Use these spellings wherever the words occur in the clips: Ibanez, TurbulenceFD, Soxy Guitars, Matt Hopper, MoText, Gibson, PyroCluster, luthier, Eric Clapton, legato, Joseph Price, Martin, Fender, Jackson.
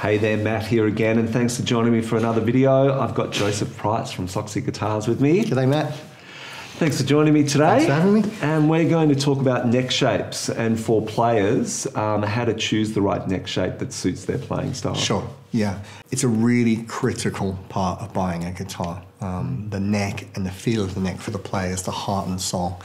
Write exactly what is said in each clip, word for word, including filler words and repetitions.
Hey there, Matt here again, and thanks for joining me for another video. I've got Joseph Price from Soxy Guitars with me. G'day, Matt. Thanks for joining me today. Thanks for having me. And we're going to talk about neck shapes and for players, um, how to choose the right neck shape that suits their playing style. Sure, yeah. It's a really critical part of buying a guitar. Um, the neck and the feel of the neck for the player is the heart and soul.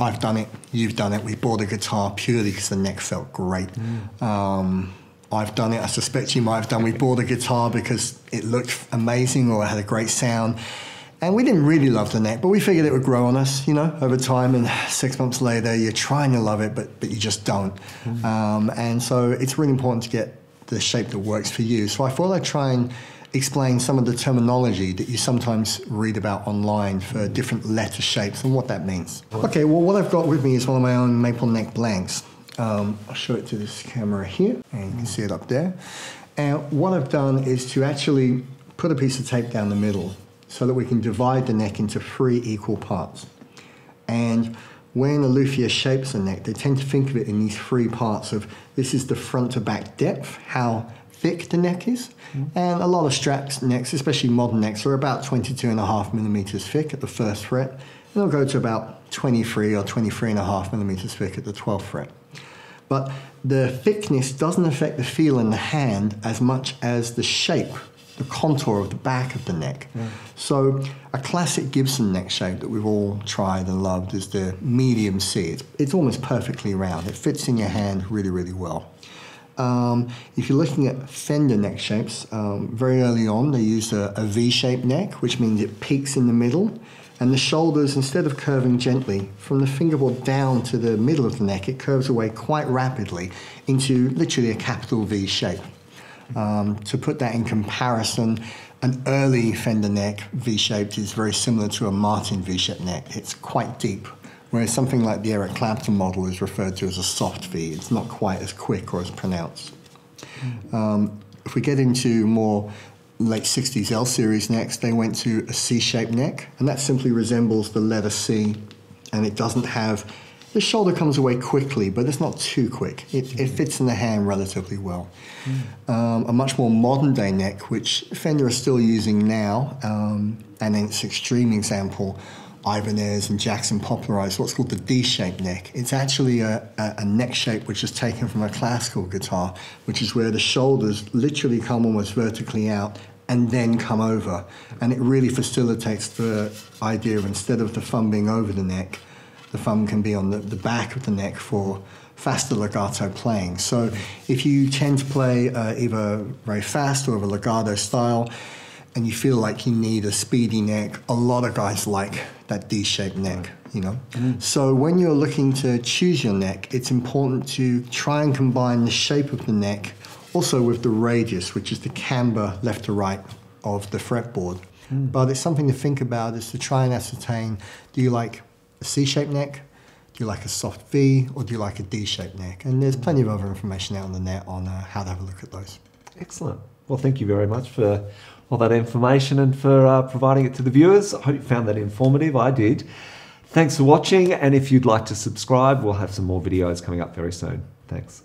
I've done it, you've done it. We bought a guitar purely because the neck felt great. Mm. Um, I've done it, I suspect you might have done. We bought a guitar because it looked amazing or it had a great sound. And we didn't really love the neck, but we figured it would grow on us, you know, over time. And six months later, you're trying to love it, but, but you just don't. Mm. Um, and so it's really important to get the shape that works for you. So I thought I'd try and explain some of the terminology that you sometimes read about online for different letter shapes and what that means. Okay, well, what I've got with me is one of my own maple neck blanks. Um, I'll show it to this camera here, and you can see it up there. And what I've done is to actually put a piece of tape down the middle so that we can divide the neck into three equal parts. And when a luthier shapes a neck, they tend to think of it in these three parts of, this is the front to back depth, how thick the neck is. Mm. And a lot of straps necks, especially modern necks, are about twenty-two and a half millimeters thick at the first fret. And they'll go to about twenty-three or twenty-three and a half millimeters thick at the twelfth fret. But the thickness doesn't affect the feel in the hand as much as the shape, the contour of the back of the neck. Yeah. So a classic Gibson neck shape that we've all tried and loved is the medium C. It's, it's almost perfectly round. It fits in your hand really, really well. Um, if you're looking at Fender neck shapes, um, very early on they used a, a V-shaped neck, which means it peaks in the middle. And the shoulders, instead of curving gently, from the fingerboard down to the middle of the neck, it curves away quite rapidly into literally a capital V shape. Um, to put that in comparison, an early Fender neck V-shaped is very similar to a Martin V-shaped neck. It's quite deep, whereas something like the Eric Clapton model is referred to as a soft V. It's not quite as quick or as pronounced. Um, if we get into more late sixties L-series necks, they went to a C-shaped neck, and that simply resembles the letter C, and it doesn't have, the shoulder comes away quickly, but it's not too quick. It, mm-hmm. it fits in the hand relatively well. Mm. Um, a much more modern day neck, which Fender are still using now, um, and in its extreme example, Ibanez and Jackson popularized what's called the D-shaped neck. It's actually a, a, a neck shape which is taken from a classical guitar, which is where the shoulders literally come almost vertically out and then come over. And it really facilitates the idea of, instead of the thumb being over the neck, the thumb can be on the, the back of the neck for faster legato playing. So if you tend to play uh, either very fast or of a legato style, and you feel like you need a speedy neck, a lot of guys like that D-shaped neck, you know? Mm. So when you're looking to choose your neck, it's important to try and combine the shape of the neck also with the radius, which is the camber left to right of the fretboard. Mm. But it's something to think about, is to try and ascertain, do you like a C-shaped neck? Do you like a soft V? Or do you like a D-shaped neck? And there's plenty of other information out on the net on uh, how to have a look at those. Excellent. Well, thank you very much for all that information and for uh, providing it to the viewers. I hope you found that informative. I did. Thanks for watching, and if you'd like to subscribe, we'll have some more videos coming up very soon. Thanks.